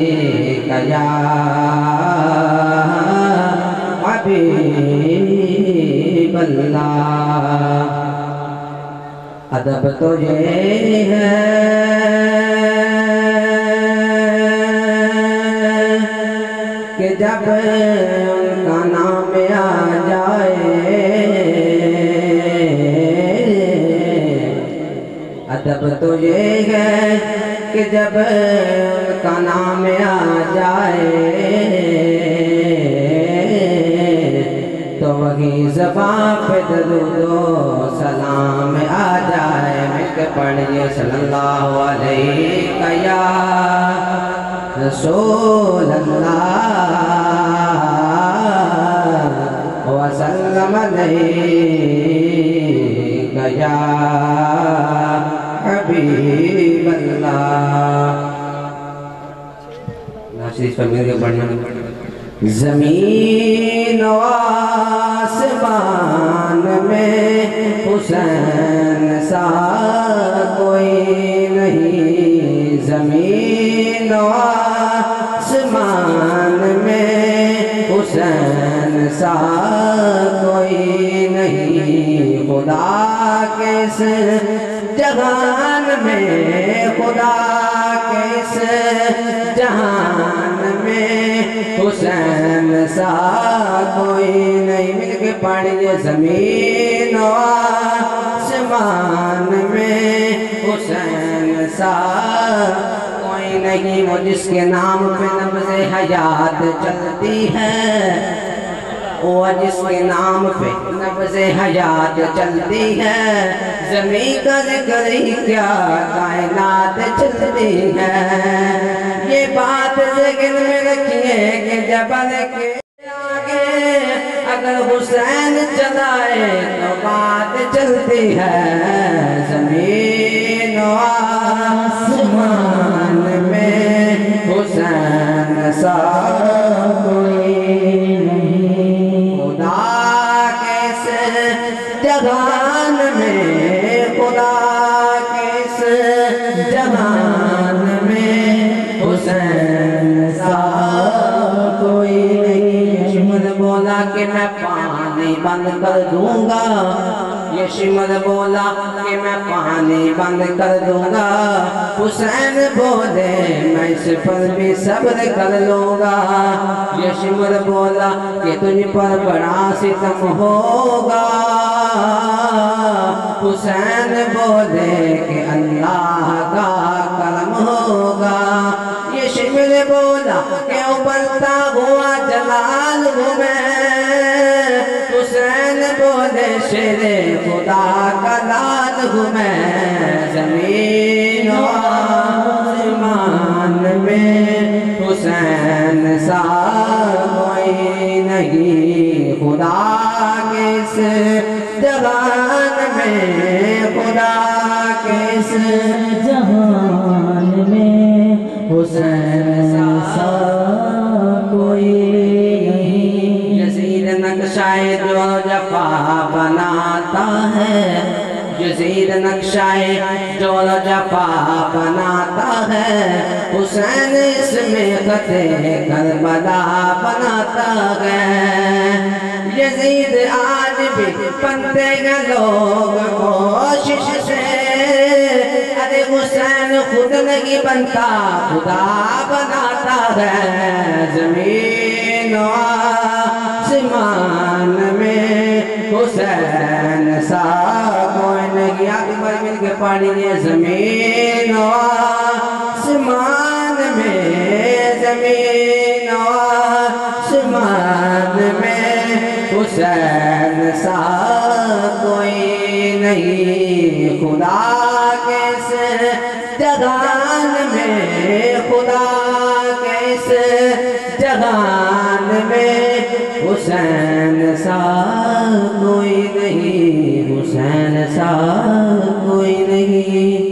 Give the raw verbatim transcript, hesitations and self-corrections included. गया हबीब अल्लाह। अदब तो ये है कि जब उनका नाम आ जाए, अदब तो ये है कि जब उनका नाम आ जाए तो वही ज़बान पे दरूदो सलाम आ जाए। मिलके पढ़िए सल्लल्लाहु अलैहि या रसूल अल्लाह वसल्लम अलैहि या हबीब अल्लाह। ज़मीन ओ आसमान में हुसैन सा कोई नहीं। ज़मीन ओ आसमान में हुसैन सा कोई नहीं। खुदा के इस जहान में, खुदा के इस जहान में हुसैन सा कोई नहीं। मिलके पढ़िए ज़मीन ओ आसमान में हुसैन सा कोई नहीं। वो जिसके नाम पे नब्ज़े हयात चलती है, वो जिसके नाम पे नब्ज़े हयात चलती है। ज़मीं का ज़िक्र ही क्या कायनात चलती है। ये बात ज़िक्र में रखिए कि जबल के आगे अगर हुसैन चलाए तो बात चलती है। ज़मीन ओ आसमान में हुसैन सा कोई जहान में, खुदा किस जहान में हुसैन सा कोई नहीं। शिमर बोला कि मैं पानी बंद कर दूंगा, ये शिमर बोला कि मैं पानी बंद कर दूंगा। हुसैन बोले मैं इस पर भी सब्र कर लूँगा। ये शिमर बोला कि तुझ पर बड़ा सितम होगा। हुसैन बोले कि अल्लाह का करम होगा। ये शिमर बोला कि उबलता हुआ जलाल हूँ मैं। हुसैन बोले शेरे खुदा का लाल हूँ मैं। ज़मीन ओ आसमान में हुसैन सा कोई नहीं। खुदा के इस जहान में, खुदा के इस जहान में हुसैन सा कोई नहीं। यज़ीद नक्शाए जो जफा बनाता है, यज़ीद नक्शाए जो जफा बनाता है। हुसैन इसमें खते करबला बनाता है। यज़ीद आज भी बनते हैं लोग कोशिश से, अरे हुसैन खुद नहीं बनता खुदा बनाता है। ज़मीन ओ आसमान में हुसैन सा कोई नहीं। आखिर मिल के पढ़िए ज़मीन ओ आसमान में, ज़मीन ओ आसमान में हुसैन सा कोई नहीं। खुदा के इस जहान में, खुदा के इस जहान में हुसैन सा कोई नहीं। हुसैन सा